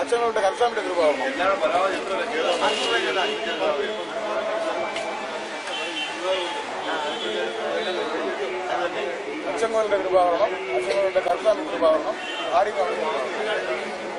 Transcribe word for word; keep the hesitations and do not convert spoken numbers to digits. أشتركوا في القناة.